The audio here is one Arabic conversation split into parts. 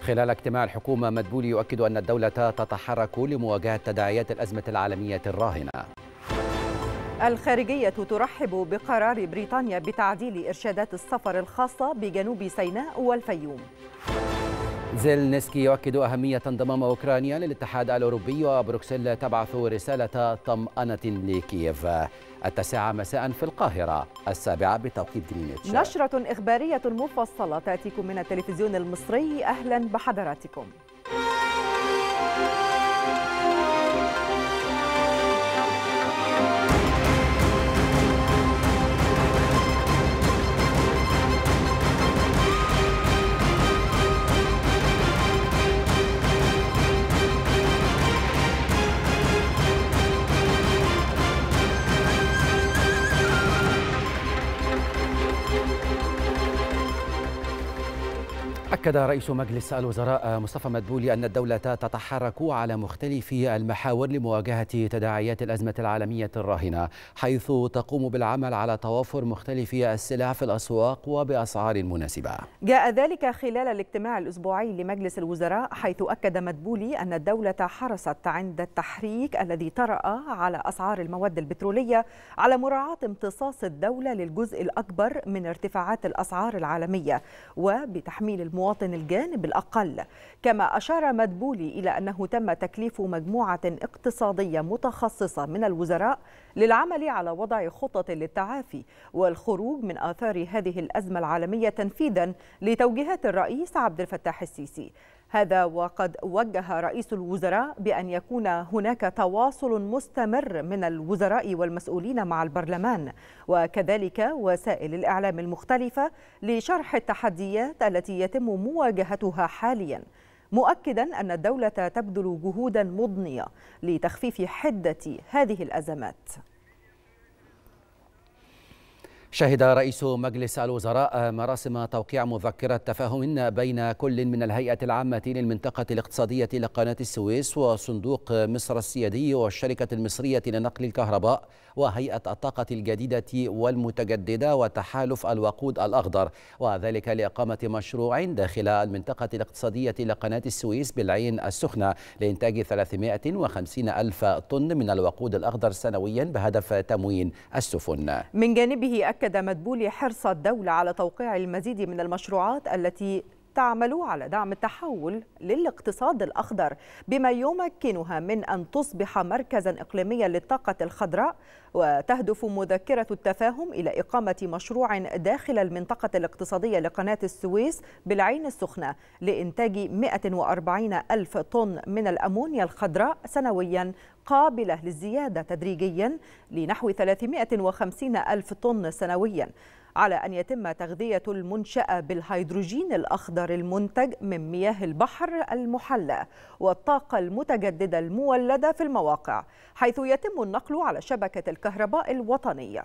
خلال اجتماع الحكومة، مدبولي يؤكد أن الدولة تتحرك لمواجهة تداعيات الأزمة العالمية الراهنة. الخارجية ترحب بقرار بريطانيا بتعديل إرشادات السفر الخاصة بجنوب سيناء والفيوم. زيلينسكي يؤكد أهمية انضمام أوكرانيا للاتحاد الأوروبي، وبروكسل تبعث رسالة طمأنة لكييف. 9 مساء في القاهرة، 7 بتوقيت جرينتش. نشرة إخبارية مفصلة تأتيكم من التلفزيون المصري. أهلا بحضراتكم. أكد رئيس مجلس الوزراء مصطفى مدبولي أن الدولة تتحرك على مختلف المحاور لمواجهة تداعيات الأزمة العالمية الراهنة، حيث تقوم بالعمل على توافر مختلف السلع في الأسواق وبأسعار مناسبة. جاء ذلك خلال الاجتماع الأسبوعي لمجلس الوزراء، حيث أكد مدبولي أن الدولة حرصت عند التحريك الذي طرأ على أسعار المواد البترولية على مراعاة امتصاص الدولة للجزء الأكبر من ارتفاعات الأسعار العالمية، وبتحميل المواطن الجانب الأقل. كما أشار مدبولي إلى أنه تم تكليف مجموعة اقتصادية متخصصة من الوزراء للعمل على وضع خطط للتعافي والخروج من آثار هذه الأزمة العالمية تنفيذا لتوجيهات الرئيس عبد الفتاح السيسي. هذا وقد وجه رئيس الوزراء بأن يكون هناك تواصل مستمر من الوزراء والمسؤولين مع البرلمان، وكذلك وسائل الإعلام المختلفة لشرح التحديات التي يتم مواجهتها حاليا، مؤكدا أن الدولة تبذل جهودا مضنية لتخفيف حدة هذه الأزمات. شهد رئيس مجلس الوزراء مراسم توقيع مذكرة تفاهم بين كل من الهيئة العامة للمنطقة الاقتصادية لقناة السويس وصندوق مصر السيادي والشركة المصرية لنقل الكهرباء وهيئة الطاقة الجديدة والمتجددة وتحالف الوقود الأخضر، وذلك لإقامة مشروع داخل المنطقة الاقتصادية لقناة السويس بالعين السخنة لإنتاج 350 ألف طن من الوقود الأخضر سنويا بهدف تموين السفن. من جانبه أكد مدبولي حرص الدولة على توقيع المزيد من المشروعات التي تعمل على دعم التحول للاقتصاد الأخضر، بما يمكنها من أن تصبح مركزا إقليميا للطاقة الخضراء. وتهدف مذكرة التفاهم إلى إقامة مشروع داخل المنطقة الاقتصادية لقناة السويس بالعين السخنة لإنتاج 140 ألف طن من الأمونيا الخضراء سنويا، قابلة للزيادة تدريجيا لنحو 350 ألف طن سنويا، على أن يتم تغذية المنشأة بالهيدروجين الأخضر المنتج من مياه البحر المحلى والطاقة المتجددة المولدة في المواقع، حيث يتم النقل على شبكة الكهرباء الوطنية.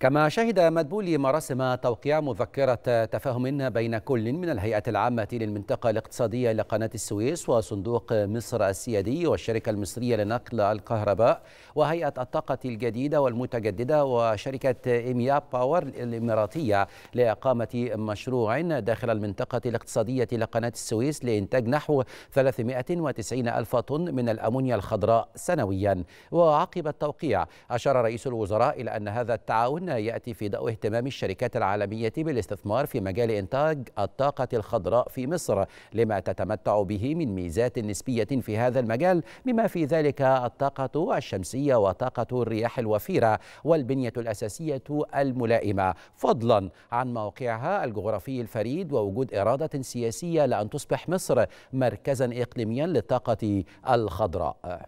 كما شهد مدبولي مراسم توقيع مذكرة تفاهم بين كل من الهيئة العامة للمنطقة الاقتصادية لقناة السويس وصندوق مصر السيادي والشركة المصرية لنقل الكهرباء وهيئة الطاقة الجديدة والمتجددة وشركة إيميا باور الإماراتية لإقامة مشروع داخل المنطقة الاقتصادية لقناة السويس لإنتاج نحو 390 ألف طن من الأمونيا الخضراء سنويا. وعقب التوقيع أشار رئيس الوزراء إلى أن هذا التعاون يأتي في ضوء اهتمام الشركات العالمية بالاستثمار في مجال إنتاج الطاقة الخضراء في مصر لما تتمتع به من ميزات نسبية في هذا المجال، بما في ذلك الطاقة الشمسية وطاقة الرياح الوفيرة والبنية الأساسية الملائمة، فضلا عن موقعها الجغرافي الفريد ووجود إرادة سياسية لأن تصبح مصر مركزا إقليميا للطاقة الخضراء.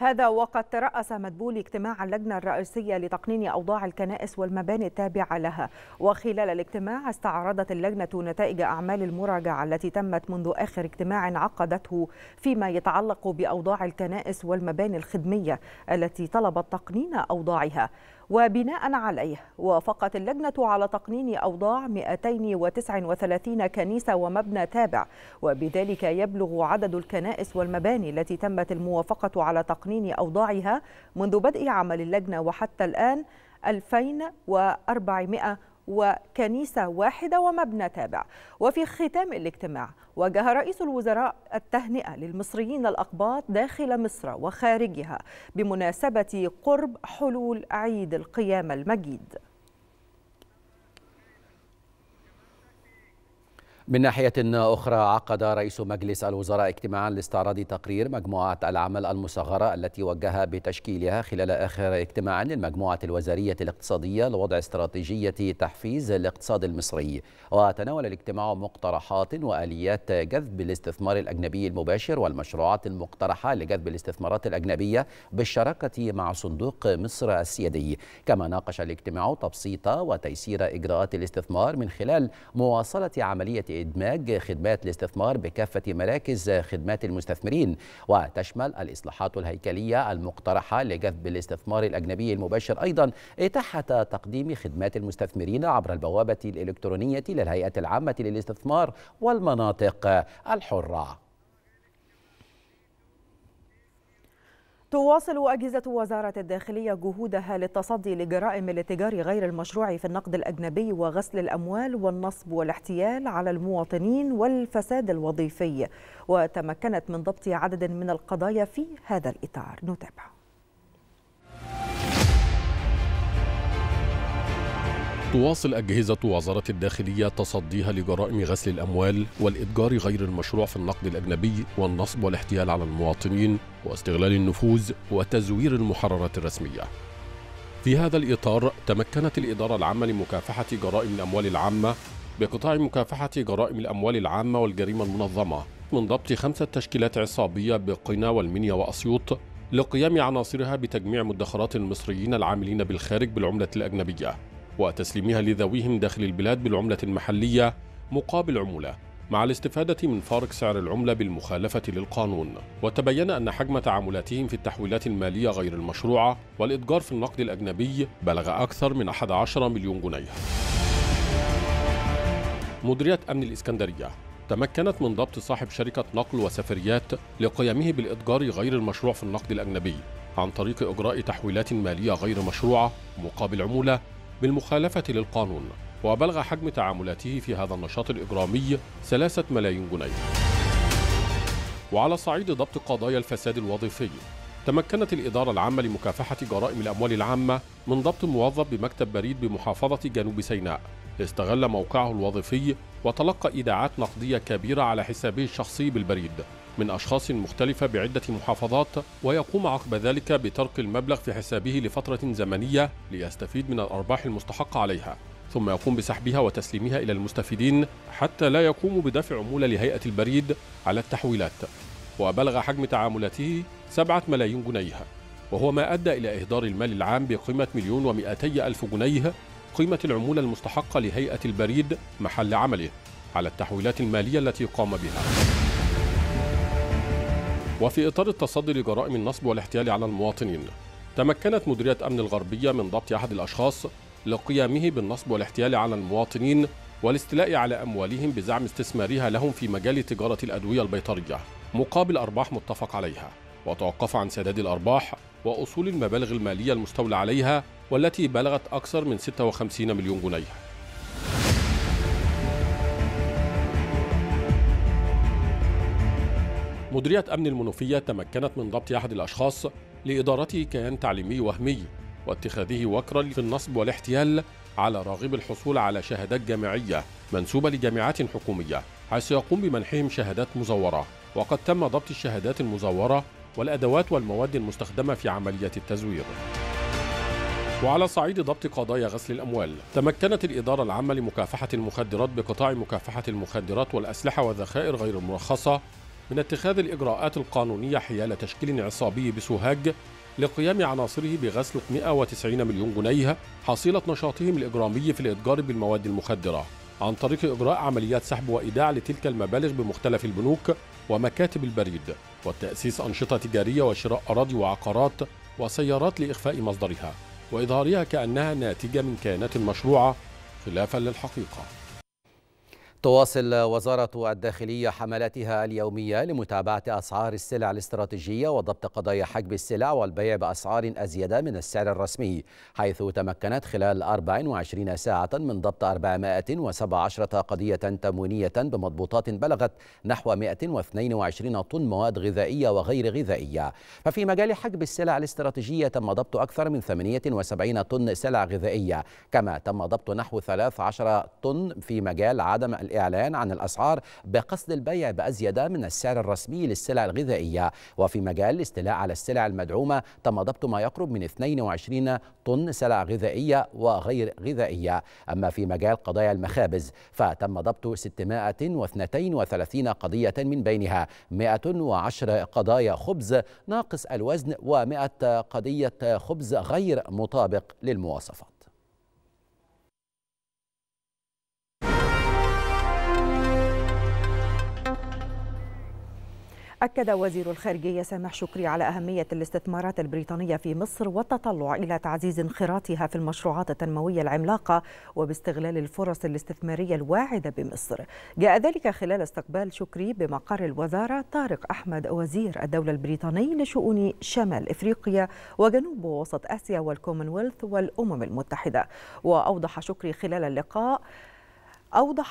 هذا وقد ترأس مدبولي اجتماع اللجنة الرئيسية لتقنين أوضاع الكنائس والمباني التابعة لها، وخلال الاجتماع استعرضت اللجنة نتائج أعمال المراجعة التي تمت منذ آخر اجتماع عقدته فيما يتعلق بأوضاع الكنائس والمباني الخدمية التي طلبت تقنين أوضاعها. وبناء عليه وافقت اللجنة على تقنين أوضاع 239 كنيسة ومبنى تابع، وبذلك يبلغ عدد الكنائس والمباني التي تمت الموافقة على تقنين أوضاعها منذ بدء عمل اللجنة وحتى الآن 2400 وكنيسة واحدة ومبنى تابع. وفي ختام الاجتماع وجه رئيس الوزراء التهنئة للمصريين الأقباط داخل مصر وخارجها بمناسبة قرب حلول عيد القيامة المجيد. من ناحية أخرى، عقد رئيس مجلس الوزراء اجتماعا لاستعراض تقرير مجموعة العمل المصغرة التي وجه بتشكيلها خلال آخر اجتماع للمجموعة الوزارية الاقتصادية لوضع استراتيجية تحفيز الاقتصاد المصري. وتناول الاجتماع مقترحات وآليات جذب الاستثمار الأجنبي المباشر والمشروعات المقترحة لجذب الاستثمارات الأجنبية بالشراكة مع صندوق مصر السيادي. كما ناقش الاجتماع تبسيط وتيسير إجراءات الاستثمار من خلال مواصلة عملية إدماج خدمات الاستثمار بكافة مراكز خدمات المستثمرين، وتشمل الإصلاحات الهيكلية المقترحة لجذب الاستثمار الأجنبي المباشر أيضا إتاحة تقديم خدمات المستثمرين عبر البوابة الإلكترونية للهيئة العامة للاستثمار والمناطق الحرة. تواصل أجهزة وزارة الداخلية جهودها للتصدي لجرائم الاتجار غير المشروع في النقد الأجنبي وغسل الأموال والنصب والاحتيال على المواطنين والفساد الوظيفي، وتمكنت من ضبط عدد من القضايا في هذا الإطار. نتابع. تواصل أجهزة وزارة الداخلية تصديها لجرائم غسل الأموال والإتجار غير المشروع في النقد الأجنبي والنصب والاحتيال على المواطنين واستغلال النفوذ وتزوير المحررات الرسمية. في هذا الإطار تمكنت الإدارة العامة لمكافحة جرائم الأموال العامة بقطاع مكافحة جرائم الأموال العامة والجريمة المنظمة من ضبط 5 تشكيلات عصابية بقنا والمنيا وأسيوط لقيام عناصرها بتجميع مدخرات المصريين العاملين بالخارج بالعملة الأجنبية وتسليمها لذويهم داخل البلاد بالعملة المحلية مقابل عمولة، مع الاستفادة من فارق سعر العملة بالمخالفة للقانون. وتبين أن حجم تعاملاتهم في التحويلات المالية غير المشروعة والإتجار في النقد الأجنبي بلغ أكثر من 11 مليون جنيه. مديرية أمن الإسكندرية تمكنت من ضبط صاحب شركة نقل وسفريات لقيامه بالإتجار غير المشروع في النقد الأجنبي عن طريق إجراء تحويلات مالية غير مشروعة مقابل عمولة بالمخالفة للقانون، وبلغ حجم تعاملاته في هذا النشاط الإجرامي 3 ملايين جنيه. وعلى صعيد ضبط قضايا الفساد الوظيفي، تمكنت الإدارة العامة لمكافحة جرائم الأموال العامة من ضبط موظف بمكتب بريد بمحافظة جنوب سيناء استغل موقعه الوظيفي وتلقى إيداعات نقدية كبيرة على حسابه الشخصي بالبريد من أشخاص مختلفة بعدة محافظات، ويقوم عقب ذلك بترك المبلغ في حسابه لفترة زمنية ليستفيد من الأرباح المستحقة عليها، ثم يقوم بسحبها وتسليمها إلى المستفيدين حتى لا يقوم بدفع عمولة لهيئة البريد على التحويلات. وبلغ حجم تعاملاته 7 ملايين جنيه، وهو ما أدى إلى إهدار المال العام بقيمة 1,200,000 جنيه قيمة العمولة المستحقة لهيئة البريد محل عمله على التحويلات المالية التي قام بها. وفي إطار التصدي لجرائم النصب والاحتيال على المواطنين، تمكنت مديرية أمن الغربية من ضبط أحد الأشخاص لقيامه بالنصب والاحتيال على المواطنين والاستيلاء على أموالهم بزعم استثمارها لهم في مجال تجارة الأدوية البيطرية مقابل أرباح متفق عليها، وتوقف عن سداد الأرباح وأصول المبالغ المالية المستولى عليها والتي بلغت أكثر من 56 مليون جنيه. مديرية أمن المنوفية تمكنت من ضبط أحد الأشخاص لإدارته كيان تعليمي وهمي واتخاذه وكرة في النصب والاحتيال على راغب الحصول على شهادات جامعية منسوبة لجامعات حكومية، حيث يقوم بمنحهم شهادات مزورة. وقد تم ضبط الشهادات المزورة والأدوات والمواد المستخدمة في عملية التزوير. وعلى صعيد ضبط قضايا غسل الأموال، تمكنت الإدارة العامة لمكافحة المخدرات بقطاع مكافحة المخدرات والأسلحة والذخائر غير المرخصة من اتخاذ الإجراءات القانونية حيال تشكيل عصابي بسوهاج لقيام عناصره بغسل 190 مليون جنيه حصيلة نشاطهم الإجرامي في الإتجار بالمواد المخدرة عن طريق إجراء عمليات سحب وإيداع لتلك المبالغ بمختلف البنوك ومكاتب البريد وتأسيس أنشطة تجارية وشراء أراضي وعقارات وسيارات لإخفاء مصدرها وإظهارها كأنها ناتجة من كيانات مشروعة خلافا للحقيقة. تواصل وزارة الداخلية حملاتها اليومية لمتابعة أسعار السلع الاستراتيجية وضبط قضايا حجب السلع والبيع بأسعار أزيد من السعر الرسمي، حيث تمكنت خلال 24 ساعة من ضبط 417 قضية تموينية بمضبوطات بلغت نحو 122 طن مواد غذائية وغير غذائية. ففي مجال حجب السلع الاستراتيجية تم ضبط أكثر من 78 طن سلع غذائية، كما تم ضبط نحو 13 طن في مجال عدم الإعلان عن الأسعار بقصد البيع بأزيد من السعر الرسمي للسلع الغذائية. وفي مجال الاستيلاء على السلع المدعومة تم ضبط ما يقرب من 22 طن سلع غذائية وغير غذائية. أما في مجال قضايا المخابز فتم ضبط 632 قضية، من بينها 110 قضايا خبز ناقص الوزن و100 قضية خبز غير مطابق للمواصفات. أكد وزير الخارجية سامح شكري على أهمية الاستثمارات البريطانية في مصر والتطلع إلى تعزيز انخراطها في المشروعات التنموية العملاقة وباستغلال الفرص الاستثمارية الواعدة بمصر. جاء ذلك خلال استقبال شكري بمقر الوزارة طارق أحمد وزير الدولة البريطاني لشؤون شمال إفريقيا وجنوب ووسط آسيا والكومنولث والأمم المتحدة. وأوضح شكري خلال اللقاء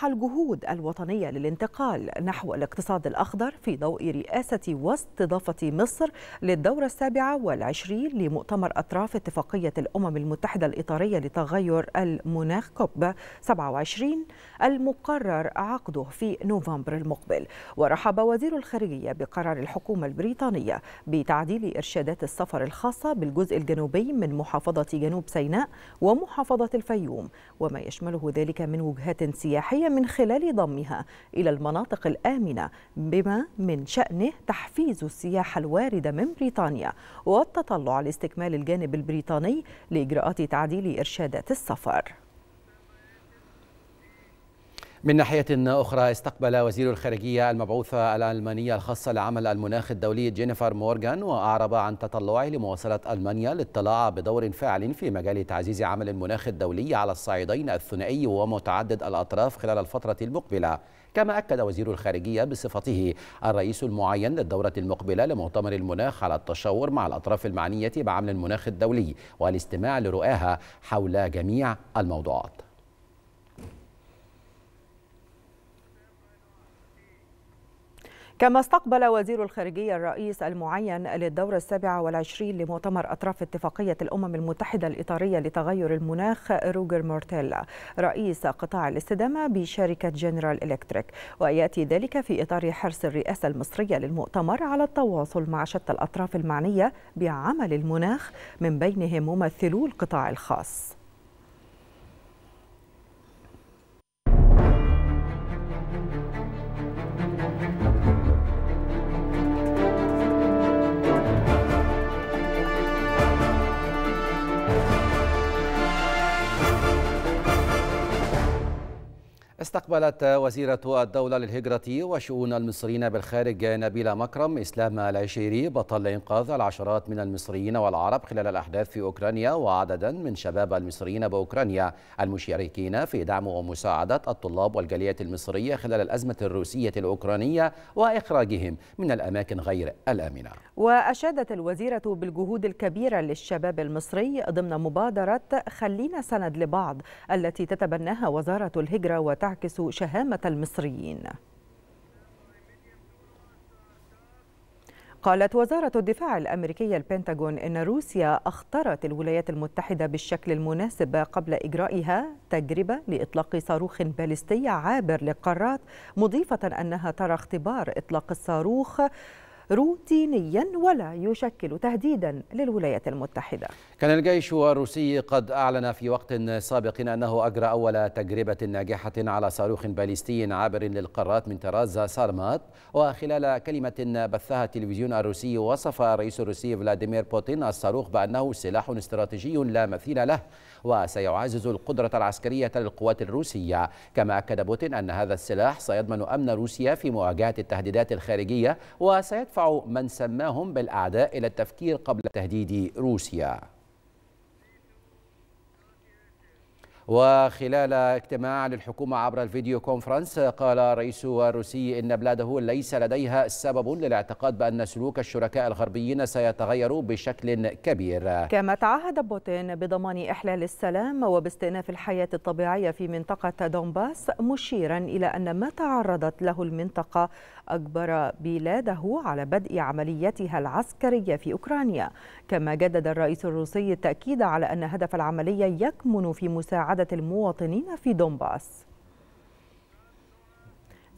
الجهود الوطنية للانتقال نحو الاقتصاد الأخضر في ضوء رئاسة واستضافة مصر للدورة 27 لمؤتمر أطراف اتفاقية الأمم المتحدة الإطارية لتغير المناخ كوب 27 المقرر عقده في نوفمبر المقبل. ورحب وزير الخارجية بقرار الحكومة البريطانية بتعديل إرشادات السفر الخاصة بالجزء الجنوبي من محافظة جنوب سيناء ومحافظة الفيوم، وما يشمله ذلك من وجهات سياحية من خلال ضمها إلى المناطق الآمنة، بما من شأنه تحفيز السياحة الواردة من بريطانيا والتطلع لاستكمال الجانب البريطاني لإجراءات تعديل إرشادات السفر. من ناحية أخرى، استقبل وزير الخارجية المبعوثة الألمانية الخاصة لعمل المناخ الدولي جينيفر مورغان، وأعرب عن تطلعه لمواصلة ألمانيا للاطلاع بدور فاعل في مجال تعزيز عمل المناخ الدولي على الصعيدين الثنائي ومتعدد الأطراف خلال الفترة المقبلة. كما أكد وزير الخارجية بصفته الرئيس المعين للدورة المقبلة لمؤتمر المناخ على التشاور مع الأطراف المعنية بعمل المناخ الدولي والاستماع لرؤاها حول جميع الموضوعات. كما استقبل وزير الخارجية الرئيس المعين للدورة 27 لمؤتمر أطراف اتفاقية الأمم المتحدة الإطارية لتغير المناخ روجر مورتيلا رئيس قطاع الاستدامة بشركة جنرال إلكتريك، ويأتي ذلك في إطار حرص الرئاسة المصرية للمؤتمر على التواصل مع شتى الأطراف المعنية بعمل المناخ، من بينهم ممثلو القطاع الخاص. استقبلت وزيرة الدولة للهجرة وشؤون المصريين بالخارج نبيلة مكرم إسلام العشيري بطل إنقاذ العشرات من المصريين والعرب خلال الأحداث في أوكرانيا وعددا من شباب المصريين بأوكرانيا المشاركين في دعم ومساعدة الطلاب والجالية المصرية خلال الأزمة الروسية الأوكرانية وإخراجهم من الأماكن غير الآمنة. وأشادت الوزيرة بالجهود الكبيرة للشباب المصري ضمن مبادرة خلينا سند لبعض التي تتبناها وزارة الهجرة وتعكس شهامة المصريين. قالت وزارة الدفاع الأمريكية البنتاغون إن روسيا أخطرت الولايات المتحدة بالشكل المناسب قبل إجرائها تجربة لإطلاق صاروخ باليستي عابر للقارات، مضيفة أنها ترى اختبار إطلاق الصاروخ روتينيا ولا يشكل تهديدا للولايات المتحدة. كان الجيش الروسي قد أعلن في وقت سابق أنه أجرى أول تجربة ناجحة على صاروخ باليستي عابر للقارات من طراز سارمات. وخلال كلمة بثها التلفزيون الروسي وصف الرئيس الروسي فلاديمير بوتين الصاروخ بأنه سلاح استراتيجي لا مثيل له وسيعزز القدرة العسكرية للقوات الروسية. كما أكد بوتين أن هذا السلاح سيضمن أمن روسيا في مواجهة التهديدات الخارجية وسيدفع من سماهم بالأعداء إلى التفكير قبل تهديد روسيا. وخلال اجتماع للحكومة عبر الفيديو كونفرنس قال الرئيس الروسي إن بلاده ليس لديها سبب للاعتقاد بأن سلوك الشركاء الغربيين سيتغير بشكل كبير. كما تعهد بوتين بضمان إحلال السلام وباستئناف الحياة الطبيعية في منطقة دونباس، مشيرا إلى أن ما تعرضت له المنطقة أجبر بلاده على بدء عمليتها العسكرية في أوكرانيا. كما جدد الرئيس الروسي التأكيد على أن هدف العملية يكمن في مساعدة المواطنين في دونباس.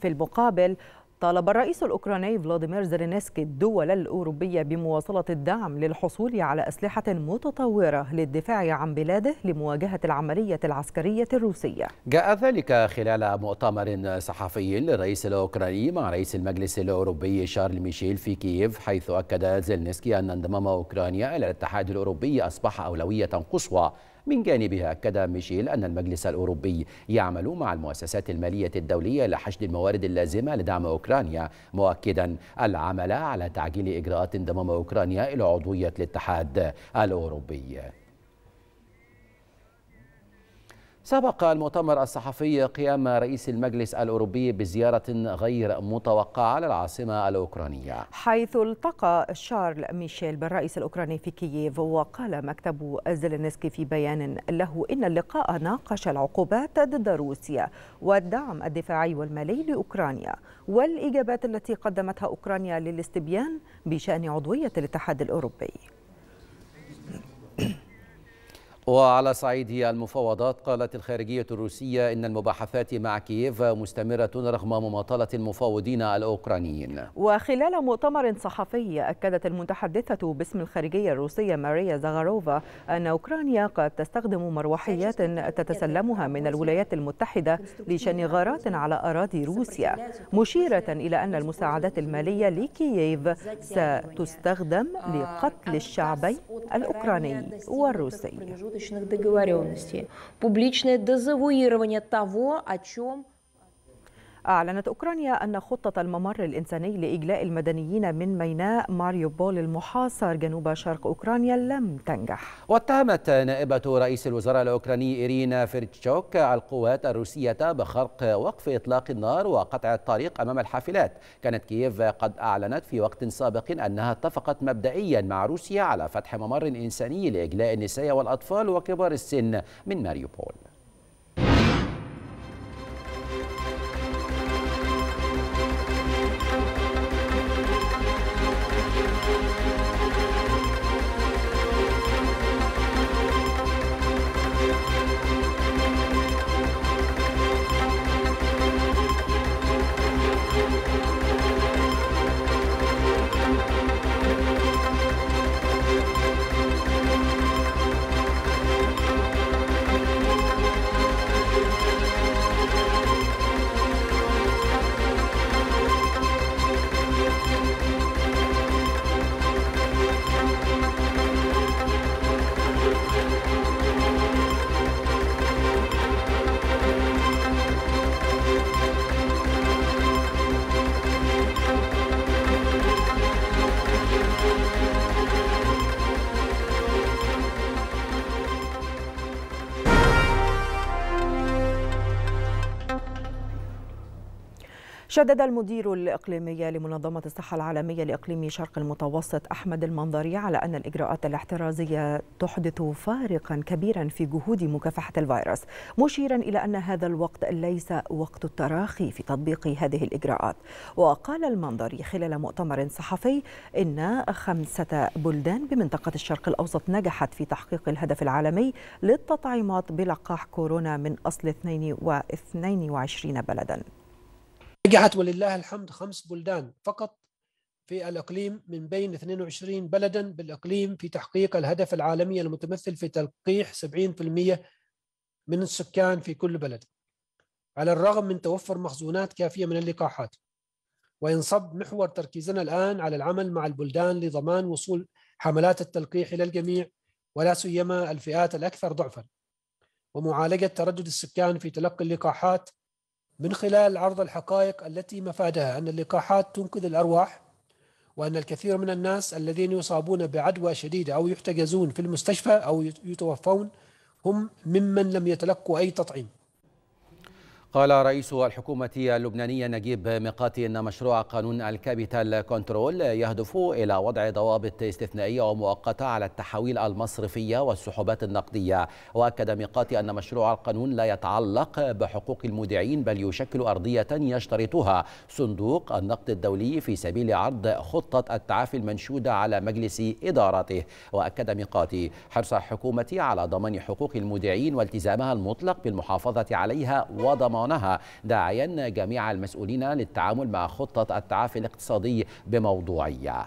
في المقابل طالب الرئيس الأوكراني فلاديمير زيلينسكي الدول الأوروبية بمواصلة الدعم للحصول على أسلحة متطورة للدفاع عن بلاده لمواجهة العملية العسكرية الروسية. جاء ذلك خلال مؤتمر صحفي للرئيس الأوكراني مع رئيس المجلس الأوروبي شارل ميشيل في كييف، حيث أكد زيلينسكي أن انضمام أوكرانيا إلى الاتحاد الأوروبي أصبح أولوية قصوى. من جانبها أكد ميشيل أن المجلس الأوروبي يعمل مع المؤسسات المالية الدولية لحشد الموارد اللازمة لدعم أوكرانيا، مؤكدا العمل على تعجيل إجراءات انضمام أوكرانيا إلى عضوية الاتحاد الأوروبي. سبق المؤتمر الصحفي قيام رئيس المجلس الأوروبي بزيارة غير متوقعة للعاصمة الأوكرانية، حيث التقى شارل ميشيل بالرئيس الأوكراني في كييف. وقال مكتب زيلينسكي في بيان له إن اللقاء ناقش العقوبات ضد روسيا والدعم الدفاعي والمالي لأوكرانيا والإجابات التي قدمتها أوكرانيا للاستبيان بشأن عضوية الاتحاد الأوروبي. وعلى صعيد المفاوضات قالت الخارجية الروسية إن المباحثات مع كييف مستمرة رغم مماطلة المفاوضين الأوكرانيين. وخلال مؤتمر صحفي أكدت المتحدثة باسم الخارجية الروسية ماريا زغاروفا أن أوكرانيا قد تستخدم مروحيات تتسلمها من الولايات المتحدة لشن غارات على أراضي روسيا، مشيرة إلى أن المساعدات المالية لكييف ستستخدم لقتل الشعبين الأوكراني والروسي. أعلنت أوكرانيا أن خطة الممر الإنساني لإجلاء المدنيين من ميناء ماريوبول المحاصر جنوب شرق أوكرانيا لم تنجح. واتهمت نائبة رئيس الوزراء الأوكراني إيرينا فيرتشوك القوات الروسية بخرق وقف إطلاق النار وقطع الطريق أمام الحافلات. كانت كييف قد أعلنت في وقت سابق أنها اتفقت مبدئيا مع روسيا على فتح ممر إنساني لإجلاء النساء والأطفال وكبار السن من ماريوبول. شدد المدير الإقليمي لمنظمة الصحة العالمية لإقليم شرق المتوسط أحمد المنظري على أن الإجراءات الاحترازية تحدث فارقا كبيرا في جهود مكافحة الفيروس، مشيرا إلى أن هذا الوقت ليس وقت التراخي في تطبيق هذه الإجراءات. وقال المنظري خلال مؤتمر صحفي إن 5 بلدان بمنطقة الشرق الأوسط نجحت في تحقيق الهدف العالمي للتطعيمات بلقاح كورونا من أصل 22 بلدا. نجحت ولله الحمد 5 بلدان فقط في الإقليم من بين 22 بلداً بالإقليم في تحقيق الهدف العالمي المتمثل في تلقيح 70% من السكان في كل بلد، على الرغم من توفر مخزونات كافية من اللقاحات. وينصب محور تركيزنا الآن على العمل مع البلدان لضمان وصول حملات التلقيح إلى الجميع، ولا سيما الفئات الأكثر ضعفاً، ومعالجة تردد السكان في تلقي اللقاحات من خلال عرض الحقائق التي مفادها أن اللقاحات تنقذ الأرواح، وأن الكثير من الناس الذين يصابون بعدوى شديدة أو يحتجزون في المستشفى أو يتوفون هم ممن لم يتلقوا أي تطعيم. قال رئيس الحكومة اللبنانية نجيب ميقاتي إن مشروع قانون الكابيتال كنترول يهدف إلى وضع ضوابط استثنائية ومؤقتة على التحويل المصرفية والسحوبات النقدية. وأكد ميقاتي أن مشروع القانون لا يتعلق بحقوق المودعين بل يشكل أرضية يشترطها صندوق النقد الدولي في سبيل عرض خطة التعافي المنشودة على مجلس إدارته. وأكد ميقاتي حرص الحكومة على ضمان حقوق المودعين والتزامها المطلق بالمحافظة عليها وضمان، داعيا جميع المسؤولين للتعامل مع خطة التعافي الاقتصادي بموضوعية.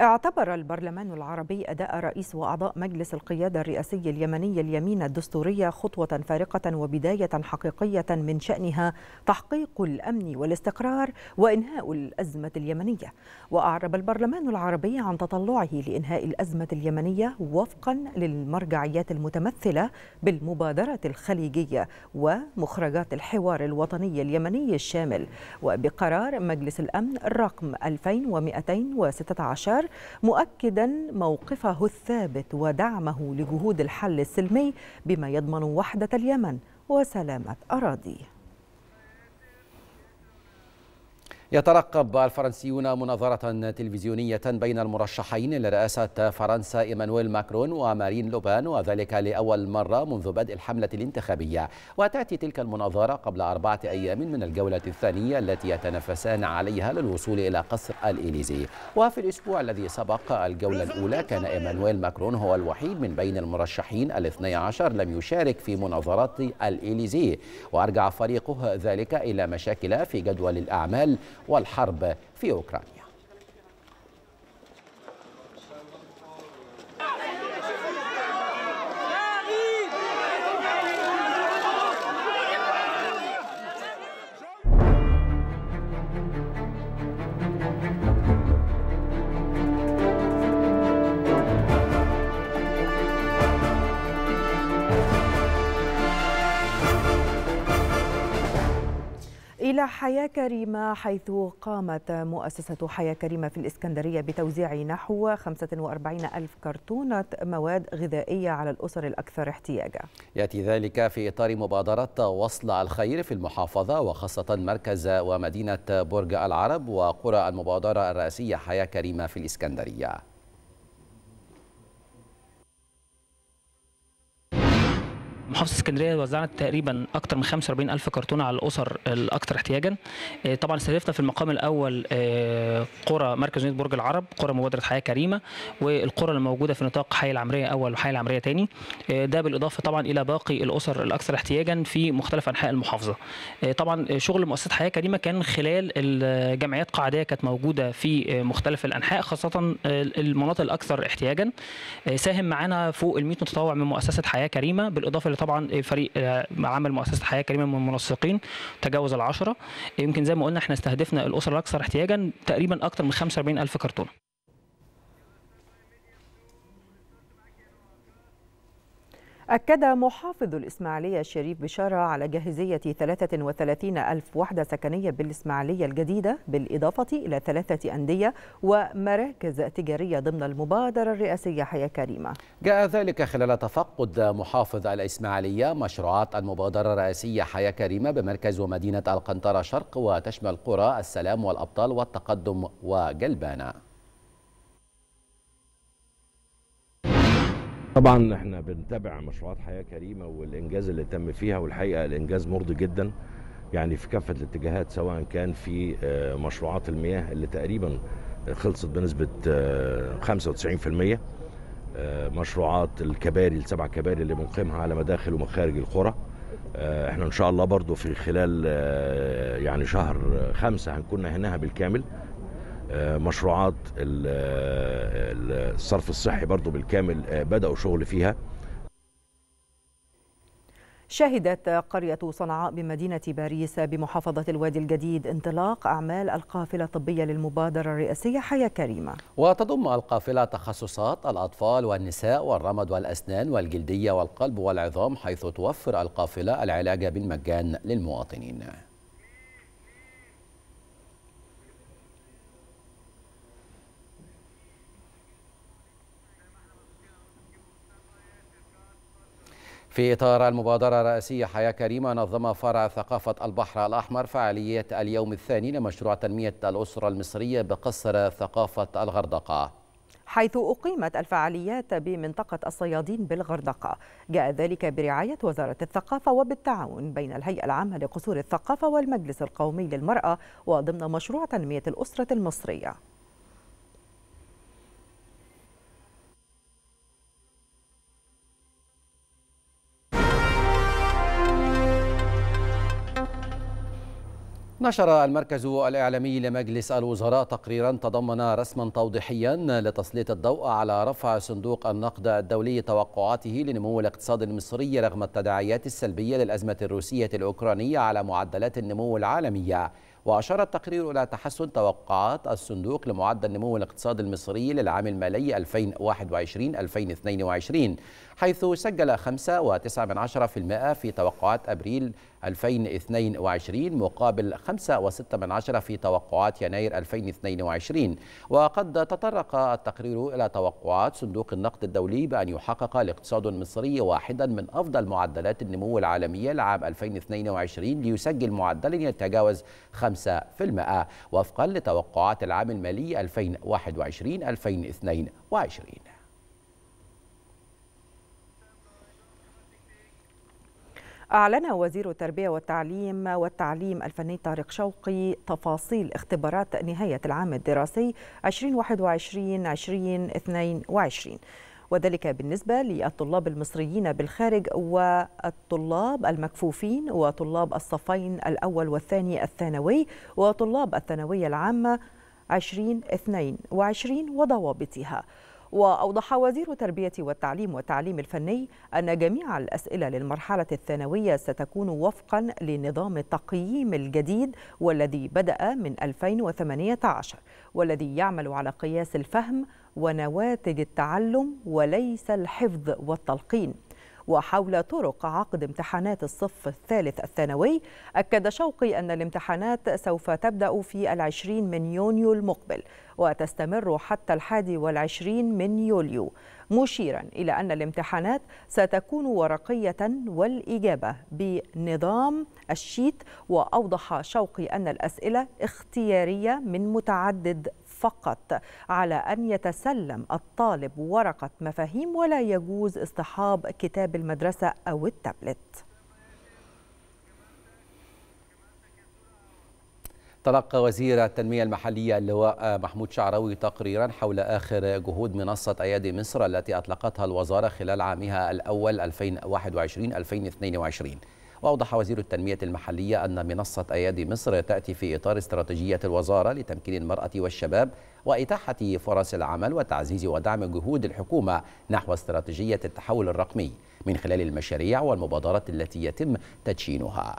اعتبر البرلمان العربي أداء رئيس وأعضاء مجلس القيادة الرئاسي اليمني اليمين الدستورية خطوة فارقة وبداية حقيقية من شأنها تحقيق الأمن والاستقرار وإنهاء الأزمة اليمنية. وأعرب البرلمان العربي عن تطلعه لإنهاء الأزمة اليمنية وفقا للمرجعيات المتمثلة بالمبادرة الخليجية ومخرجات الحوار الوطني اليمني الشامل، وبقرار مجلس الأمن رقم 2216 مؤكدا موقفه الثابت ودعمه لجهود الحل السلمي بما يضمن وحدة اليمن وسلامة أراضيه. يترقب الفرنسيون مناظرة تلفزيونية بين المرشحين لرئاسة فرنسا إيمانويل ماكرون ومارين لوبان، وذلك لأول مرة منذ بدء الحملة الانتخابية. وتأتي تلك المناظرة قبل 4 أيام من الجولة الثانية التي يتنافسان عليها للوصول إلى قصر الإليزي. وفي الأسبوع الذي سبق الجولة الأولى كان إيمانويل ماكرون هو الوحيد من بين المرشحين 12 لم يشارك في مناظرات الإليزي، وأرجع فريقه ذلك إلى مشاكل في جدول الأعمال والحرب في أوكرانيا. حياة كريمة، حيث قامت مؤسسة حياة كريمة في الإسكندرية بتوزيع نحو 45 ألف كرتونة مواد غذائية على الأسر الأكثر احتياجا. يأتي ذلك في إطار مبادرة وصل الخير في المحافظة، وخاصة مركز ومدينة برج العرب وقرى المبادرة الرئاسية حياة كريمة في الإسكندرية. محافظة اسكندرية وزعت تقريبا أكثر من 45 ألف كرتونة على الأسر الأكثر احتياجا. طبعا استهدفنا في المقام الأول قرى مركز مدينة برج العرب، قرى مبادرة حياة كريمة، والقرى الموجودة في نطاق حي العمرية أول وحي العمرية ثاني، ده بالإضافة طبعا إلى باقي الأسر الأكثر احتياجا في مختلف أنحاء المحافظة. طبعا شغل مؤسسة حياة كريمة كان خلال الجمعيات قاعدية كانت موجودة في مختلف الأنحاء، خاصة المناطق الأكثر احتياجا. ساهم معانا فوق ال 100 متطوع من مؤسسة حياة كريمة، بالإضافة طبعا فريق عمل مؤسسه حياه كريمه من المنسقين تجاوز 10. يمكن زي ما قلنا احنا استهدفنا الاسر الاكثر احتياجا تقريبا اكثر من 45 الف كرتونه. أكد محافظ الإسماعيلية شريف بشارة على جاهزية 33 ألف وحدة سكنية بالإسماعيلية الجديدة، بالإضافة إلى 3 أندية ومراكز تجارية ضمن المبادرة الرئاسية حياة كريمة. جاء ذلك خلال تفقد محافظ الإسماعيلية مشروعات المبادرة الرئاسية حياة كريمة بمركز ومدينة القنطرة شرق، وتشمل قرى السلام والأبطال والتقدم وجلبانة. طبعا احنا بنتابع مشروعات حياة كريمة والانجاز اللي تم فيها، والحقيقة الانجاز مرضي جدا يعني في كافة الاتجاهات، سواء كان في مشروعات المياه اللي تقريبا خلصت بنسبة 95%، مشروعات الكباري ال7 كباري اللي بنقيمها على مداخل ومخارج القرى. احنا ان شاء الله برضو في خلال يعني شهر 5 هنكون نهيناها بالكامل. مشروعات الصرف الصحي برضو بالكامل بدأوا شغل فيها. شهدت قرية صنعاء بمدينة باريس بمحافظة الوادي الجديد انطلاق أعمال القافلة الطبية للمبادرة الرئاسية حياة كريمة. وتضم القافلة تخصصات الأطفال والنساء والرمد والأسنان والجلدية والقلب والعظام، حيث توفر القافلة العلاج بالمجان للمواطنين. في إطار المبادرة الرئاسية حياة كريمة، نظم فرع ثقافة البحر الأحمر فعالية اليوم الثاني لمشروع تنمية الأسرة المصرية بقصر ثقافة الغردقة، حيث أقيمت الفعاليات بمنطقة الصيادين بالغردقة. جاء ذلك برعاية وزارة الثقافة وبالتعاون بين الهيئة العامة لقصور الثقافة والمجلس القومي للمرأة وضمن مشروع تنمية الأسرة المصرية. نشر المركز الإعلامي لمجلس الوزراء تقريرا تضمن رسما توضيحيا لتسليط الضوء على رفع صندوق النقد الدولي توقعاته لنمو الاقتصاد المصري رغم التداعيات السلبية للأزمة الروسية الأوكرانية على معدلات النمو العالمية. وأشار التقرير إلى تحسن توقعات الصندوق لمعدل نمو الاقتصاد المصري للعام المالي 2021-2022، حيث سجل 5.9% في توقعات أبريل 2022 مقابل 5.6% في توقعات يناير 2022. وقد تطرق التقرير إلى توقعات صندوق النقد الدولي بأن يحقق الاقتصاد المصري واحدا من أفضل معدلات النمو العالمية لعام 2022 ليسجل معدلا يتجاوز 5% وفقا لتوقعات العام المالي 2021-2022. أعلن وزير التربية والتعليم الفني طارق شوقي تفاصيل اختبارات نهاية العام الدراسي 2021-2022، وذلك بالنسبة للطلاب المصريين بالخارج والطلاب المكفوفين وطلاب الصفين الأول والثاني الثانوي وطلاب الثانوية العامة 2022 وضوابطها. وأوضح وزير التربية والتعليم والتعليم الفني أن جميع الأسئلة للمرحلة الثانوية ستكون وفقا لنظام التقييم الجديد والذي بدأ من 2018 والذي يعمل على قياس الفهم ونواتج التعلم وليس الحفظ والتلقين. وحول طرق عقد امتحانات الصف الثالث الثانوي، أكد شوقي أن الامتحانات سوف تبدأ في 20 من يونيو المقبل وتستمر حتى 21 من يوليو، مشيرا إلى أن الامتحانات ستكون ورقية والإجابة بنظام الشيت. وأوضح شوقي أن الأسئلة اختيارية من متعدد فقط، على أن يتسلم الطالب ورقة مفاهيم ولا يجوز اصطحاب كتاب المدرسة أو التابلت. تلقى وزير التنمية المحلية اللواء محمود شعراوي تقريرا حول آخر جهود منصة أيادي مصر التي أطلقتها الوزارة خلال عامها الأول 2021-2022. وأوضح وزير التنمية المحلية أن منصة أيادي مصر تأتي في إطار استراتيجية الوزارة لتمكين المرأة والشباب وإتاحة فرص العمل وتعزيز ودعم جهود الحكومة نحو استراتيجية التحول الرقمي من خلال المشاريع والمبادرات التي يتم تدشينها.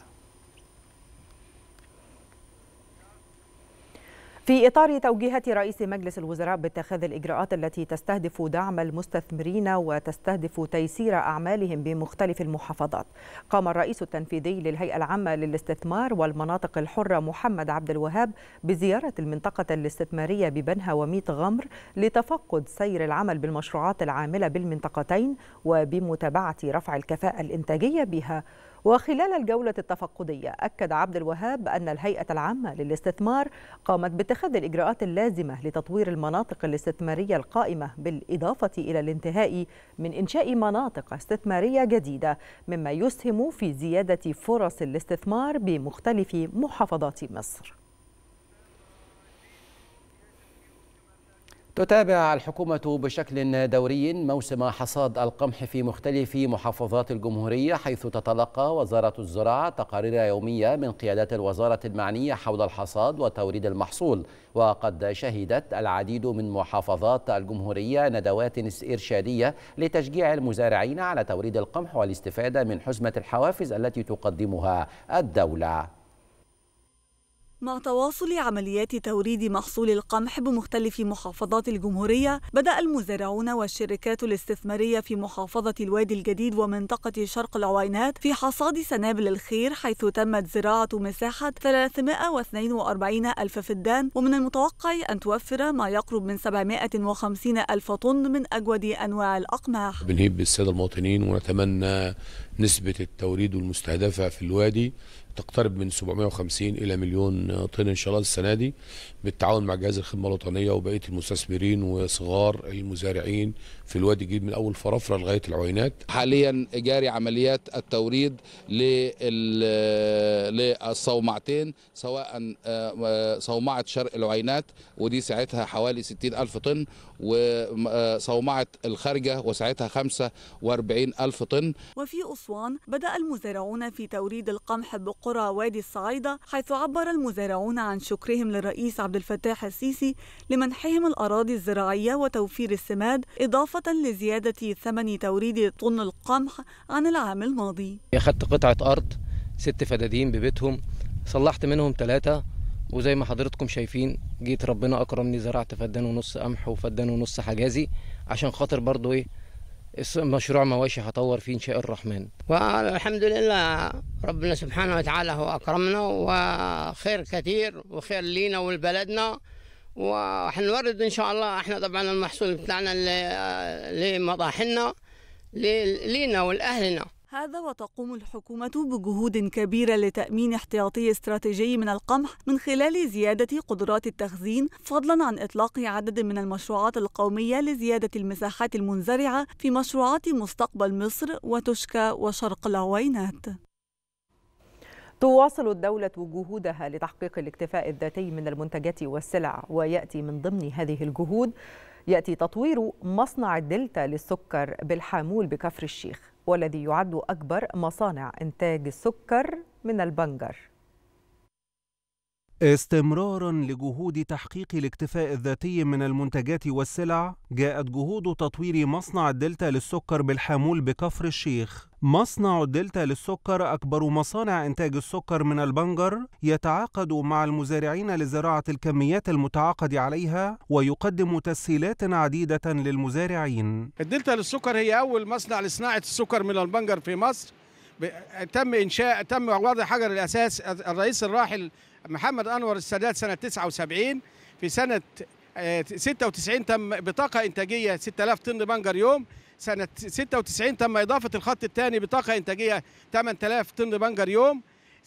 في إطار توجيهات رئيس مجلس الوزراء باتخاذ الإجراءات التي تستهدف دعم المستثمرين وتستهدف تيسير أعمالهم بمختلف المحافظات، قام الرئيس التنفيذي للهيئة العامة للاستثمار والمناطق الحرة محمد عبد الوهاب بزيارة المنطقة الاستثمارية ببنها وميت غمر لتفقد سير العمل بالمشروعات العاملة بالمنطقتين وبمتابعة رفع الكفاءة الإنتاجية بها. وخلال الجولة التفقدية أكد عبد الوهاب أن الهيئة العامة للاستثمار قامت باتخاذ الإجراءات اللازمة لتطوير المناطق الاستثمارية القائمة، بالإضافة إلى الانتهاء من إنشاء مناطق استثمارية جديدة مما يسهم في زيادة فرص الاستثمار بمختلف محافظات مصر. تتابع الحكومة بشكل دوري موسم حصاد القمح في مختلف محافظات الجمهورية، حيث تتلقى وزارة الزراعة تقارير يومية من قيادات الوزارة المعنية حول الحصاد وتوريد المحصول. وقد شهدت العديد من محافظات الجمهورية ندوات إرشادية لتشجيع المزارعين على توريد القمح والاستفادة من حزمة الحوافز التي تقدمها الدولة. مع تواصل عمليات توريد محصول القمح بمختلف محافظات الجمهورية، بدأ المزارعون والشركات الاستثمارية في محافظة الوادي الجديد ومنطقة شرق العوينات في حصاد سنابل الخير، حيث تمت زراعة مساحة 342 ألف فدان، ومن المتوقع أن توفر ما يقرب من 750 ألف طن من أجود أنواع الأقماح. بنهيب بالسادة المواطنين ونتمنى نسبة التوريد المستهدفة في الوادي تقترب من 750 إلى مليون طن إن شاء الله السنة دي، بالتعاون مع جهاز الخدمة الوطنية وبقية المستثمرين وصغار المزارعين في الوادي الجديد من أول فرافرة لغاية العوينات. حاليا جاري عمليات التوريد للصومعتين، سواء صومعة شرق العوينات ودي ساعتها حوالي 60 ألف طن، وصومعة الخارجة وساعتها 45 ألف طن. وفي أسوان بدأ المزارعون في توريد القمح قرى وادي الصعايدة، حيث عبر المزارعون عن شكرهم للرئيس عبد الفتاح السيسي لمنحهم الأراضي الزراعية وتوفير السماد، إضافة لزيادة ثمن توريد طن القمح عن العام الماضي. أخذت قطعة أرض 6 فدادين ببيتهم، صلحت منهم 3، وزي ما حضرتكم شايفين جيت ربنا أكرمني زرعت فدان ونص قمح وفدان ونص حجازي، عشان خاطر برضو مشروع مواشي هطور فيه إن شاء الرحمن. والحمد لله ربنا سبحانه وتعالى هو أكرمنا وخير كتير وخير لينا ولبلدنا، وحنورد إن شاء الله احنا طبعا المحصول بتاعنا لمطاحنا لينا ولأهلنا. هذا وتقوم الحكومة بجهود كبيرة لتأمين احتياطي استراتيجي من القمح من خلال زيادة قدرات التخزين، فضلا عن إطلاق عدد من المشروعات القومية لزيادة المساحات المنزرعة في مشروعات مستقبل مصر وتشكى وشرق العوينات. تواصل الدولة جهودها لتحقيق الاكتفاء الذاتي من المنتجات والسلع، ويأتي من ضمن هذه الجهود تطوير مصنع الدلتا للسكر بالحامول بكفر الشيخ، والذي يعد أكبر مصانع إنتاج السكر من البنجر. استمراراً لجهود تحقيق الاكتفاء الذاتي من المنتجات والسلع، جاءت جهود تطوير مصنع الدلتا للسكر بالحامول بكفر الشيخ. مصنع الدلتا للسكر أكبر مصانع إنتاج السكر من البنجر، يتعاقد مع المزارعين لزراعة الكميات المتعاقد عليها ويقدم تسهيلات عديدة للمزارعين. الدلتا للسكر هي أول مصنع لصناعة السكر من البنجر في مصر، تم وضع حجر الأساس الرئيس الراحل محمد أنور السادات سنة 79. في سنة 96 تم بطاقة إنتاجية 6000 طن بنجر يوم. سنة 96 تم إضافة الخط الثاني بطاقة إنتاجية 8000 طن بنجر يوم.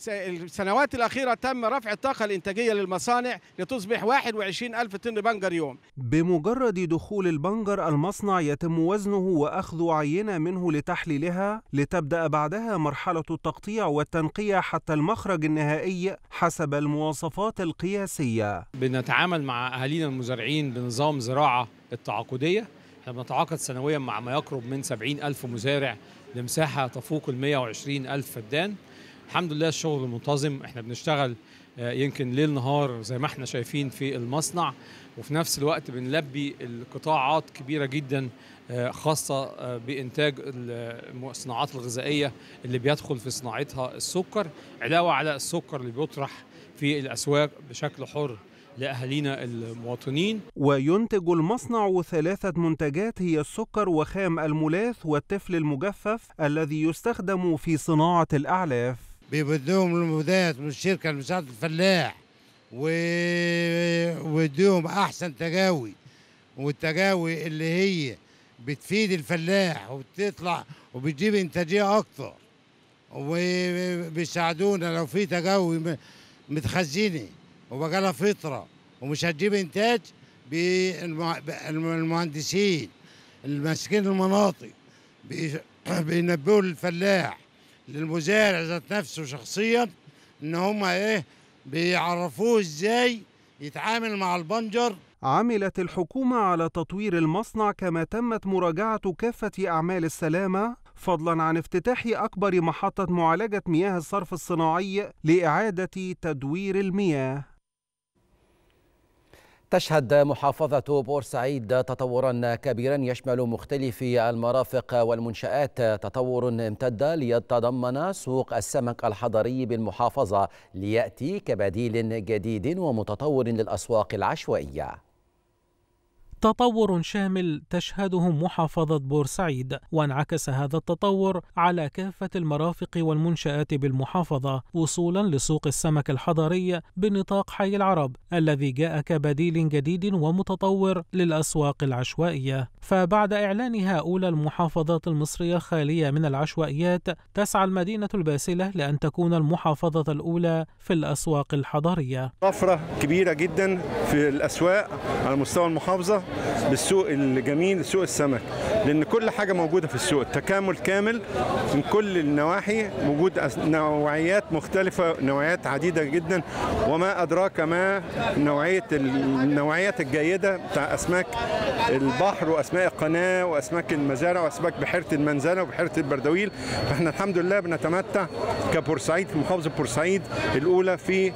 السنوات الأخيرة تم رفع الطاقة الإنتاجية للمصانع لتصبح 21 ألف طن بنجر يوم. بمجرد دخول البنجر المصنع يتم وزنه وأخذ عينة منه لتحليلها، لتبدأ بعدها مرحلة التقطيع والتنقية حتى المخرج النهائي حسب المواصفات القياسية. بنتعامل مع أهالينا المزارعين بنظام زراعة التعاقدية، احنا بنتعاقد سنويا مع ما يقرب من 70 ألف مزارع لمساحة تفوق ال 120 ألف فدان. الحمد لله الشغل منتظم، احنا بنشتغل يمكن ليل نهار زي ما احنا شايفين في المصنع، وفي نفس الوقت بنلبي القطاعات كبيرة جدا خاصة بإنتاج الصناعات الغذائية اللي بيدخل في صناعتها السكر، علاوة على السكر اللي بيطرح في الأسواق بشكل حر لأهالينا المواطنين. وينتج المصنع 3 منتجات هي السكر وخام الملاث والتفل المجفف الذي يستخدم في صناعة الأعلاف. بيودوهم المبيدات من الشركة لمساعدة الفلاح ويديهم أحسن تجاوي، والتجاوي اللي هي بتفيد الفلاح وبتطلع وبتجيب إنتاجية أكتر، وبيساعدونا لو في تجاوي متخزنة وبقالها فترة ومش هتجيب إنتاج بالمهندسين الماسكين المناطق بينبهوا للفلاح للمزارع ذات نفسه شخصيا إن هم بيعرفوه إزاي يتعامل مع البنجر. عملت الحكومة على تطوير المصنع، كما تمت مراجعة كافة أعمال السلامة، فضلا عن افتتاح أكبر محطة معالجة مياه الصرف الصناعي لإعادة تدوير المياه. تشهد محافظة بورسعيد تطورا كبيرا يشمل مختلف المرافق والمنشآت، تطور امتد ليتضمن سوق السمك الحضري بالمحافظة ليأتي كبديل جديد ومتطور للأسواق العشوائية. تطور شامل تشهده محافظة بورسعيد، وانعكس هذا التطور على كافة المرافق والمنشآت بالمحافظة وصولا لسوق السمك الحضري بنطاق حي العرب الذي جاء كبديل جديد ومتطور للأسواق العشوائية. فبعد إعلان هؤلاء المحافظات المصرية خالية من العشوائيات، تسعى المدينة الباسلة لأن تكون المحافظة الأولى في الأسواق الحضرية. طفرة كبيرة جدا في الأسواق على مستوى المحافظة بالسوق الجميل، سوق السمك، لأن كل حاجة موجودة في السوق، تكامل كامل من كل النواحي، موجود نوعيات مختلفة، نوعيات عديدة جدا، وما أدراك ما النوعيات الجيدة بتاع أسماك البحر وأسماك القناة وأسماك المزارع وأسماك بحيرة المنزلة وبحيرة البردويل. فإحنا الحمد لله بنتمتع كبورسعيد، في محافظة بورسعيد الأولى في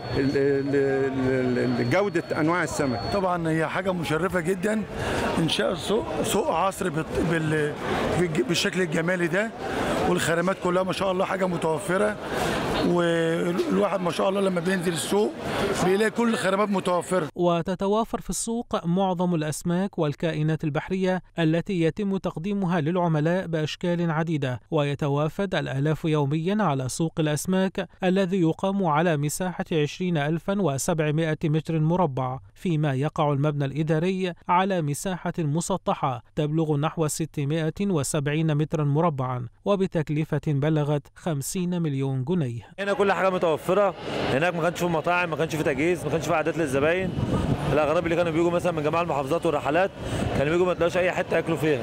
جودة أنواع السمك. طبعا هي حاجة مشرفة جدا إنشاء سوق عصر بالشكل الجمالي ده، والخدمات كلها ما شاء الله حاجة متوفرة، والواحد ما شاء الله لما بينزل السوق بيلاقي كل الخدمات متوفرة. وتتوافر في السوق معظم الأسماك والكائنات البحرية التي يتم تقديمها للعملاء بأشكال عديدة، ويتوافد الآلاف يوميا على سوق الأسماك الذي يقام على مساحة 20,700 متر مربع، فيما يقع المبنى الإداري على مساحة مسطحة تبلغ نحو 670 مترا مربعا وبتكلفة بلغت 50 مليون جنيه. هنا كل حاجة متوفرة، هناك ما كانش في مطاعم، ما كانش في تجهيز، ما كانش في عادات للزباين. الأغراب اللي كانوا بيجوا مثلا من جميع المحافظات والرحلات كانوا بيجوا ما تلاقوش أي حتة ياكلوا فيها،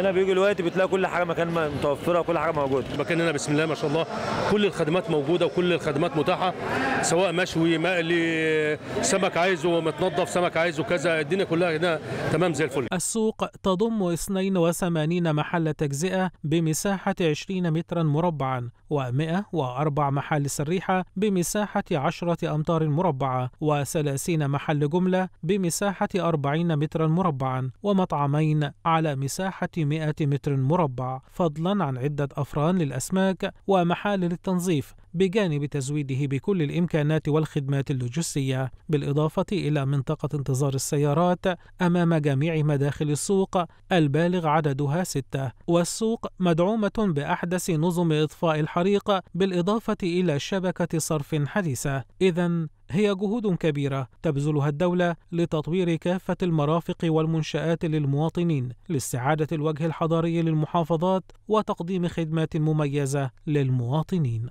هنا بيجوا دلوقتي بتلاقي كل حاجة مكان متوفرة وكل حاجة موجودة. المكان هنا بسم الله ما شاء الله كل الخدمات موجودة وكل الخدمات متاحة، سواء مشوي، مقلي، سمك عايزه متنظف، سمك عايزه كذا، الدنيا كلها هنا تمام زي الفل. السوق تضم 82 محل تجزئة بمساحة 20 مترا مربعا، و104 محل سريحة بمساحة 10 أمتار مربعة، و30 محل جملة بمساحة 40 مترا مربعا، ومطعمين على مساحة 100 متر مربع، فضلا عن عدة أفران للأسماك ومحال للتنظيف، بجانب تزويده بكل الإمكانات والخدمات اللوجستية، بالإضافة إلى منطقة انتظار السيارات أمام جميع مداخل السوق البالغ عددها 6. والسوق مدعومة بأحدث نظم إطفاء الحريق بالإضافة إلى شبكة صرف حديثة. إذن هي جهود كبيرة تبذلها الدولة لتطوير كافة المرافق والمنشآت للمواطنين لاستعادة الوجه الحضاري للمحافظات وتقديم خدمات مميزة للمواطنين.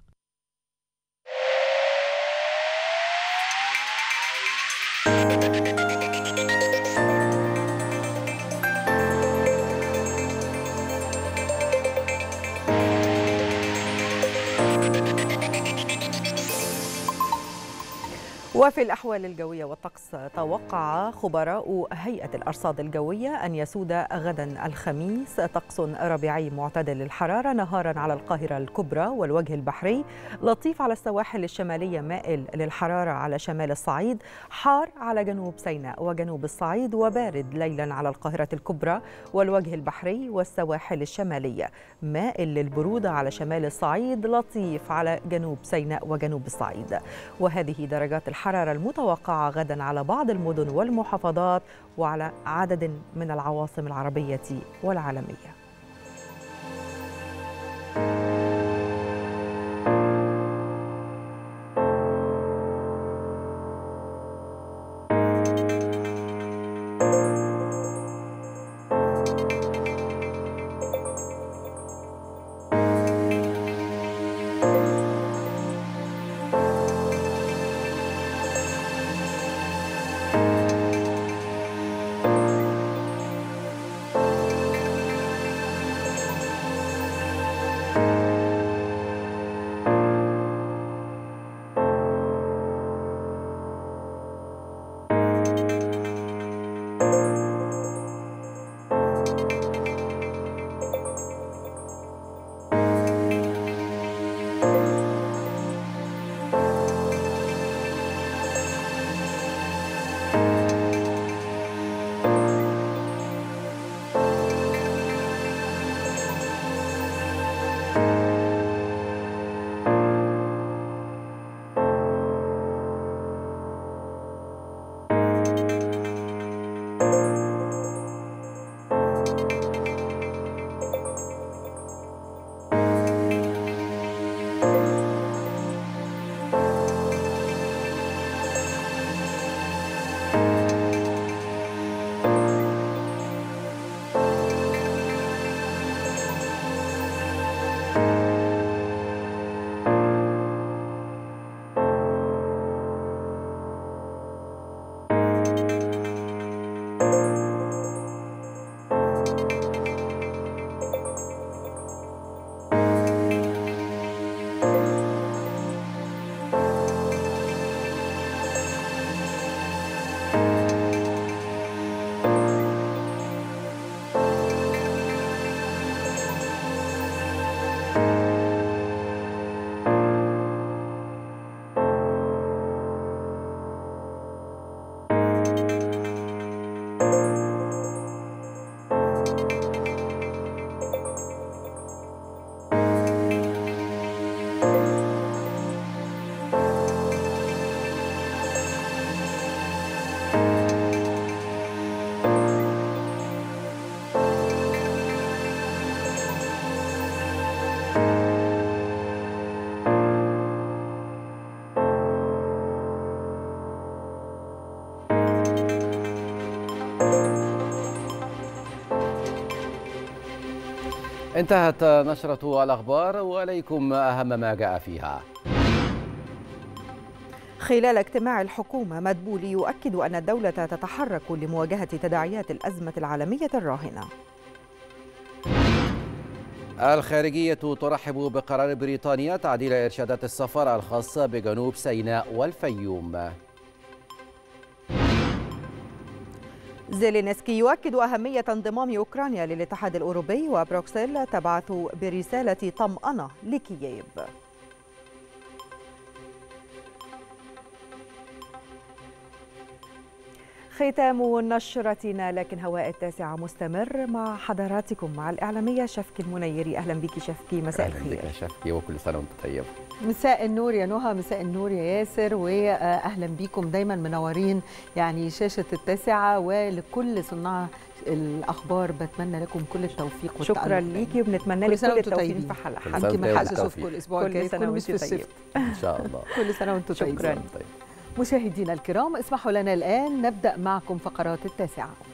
وفي الأحوال الجوية والطقس، توقع خبراء هيئة الأرصاد الجوية أن يسود غدا الخميس طقس ربيعي معتدل الحرارة نهارا على القاهرة الكبرى والوجه البحري، لطيف على السواحل الشمالية، مائل للحرارة على شمال الصعيد، حار على جنوب سيناء وجنوب الصعيد، وبارد ليلا على القاهرة الكبرى والوجه البحري والسواحل الشمالية، مائل للبرودة على شمال الصعيد، لطيف على جنوب سيناء وجنوب الصعيد. وهذه درجات الحرارة المتوقعة غدا على بعض المدن والمحافظات وعلى عدد من العواصم العربية والعالمية. انتهت نشرة الأخبار وإليكم أهم ما جاء فيها. خلال اجتماع الحكومة مدبولي يؤكد أن الدولة تتحرك لمواجهة تداعيات الأزمة العالمية الراهنة. الخارجية ترحب بقرار بريطانيا تعديل إرشادات السفر الخاصة بجنوب سيناء والفيوم. زيلينسكي يؤكد أهمية انضمام أوكرانيا للاتحاد الأوروبي، وبروكسل تبعث برسالة طمأنة لكييف. ختام نشرتنا، لكن هواء التاسعة مستمر مع حضراتكم مع الإعلامية شفكي المنيري. أهلا بيكي شفكي، مساء الخير. أهلا بك شفكي وكل سنة وأنت طيبة. مساء النور يا نهى، مساء النور يا ياسر، وأهلا بيكم دايما منورين يعني شاشة التاسعة. ولكل صناع الأخبار بتمنى لكم كل التوفيق والتألق. شكرا ليكي وبنتمنى لك كل التوفيق في حلقة. يمكن ما نحسش في كل أسبوع كل سنة وأنت طيب إن شاء الله. كل سنة وأنتم طيبين. شكرا. مشاهدينا الكرام، اسمحوا لنا الآن نبدأ معكم فقرات التاسعة.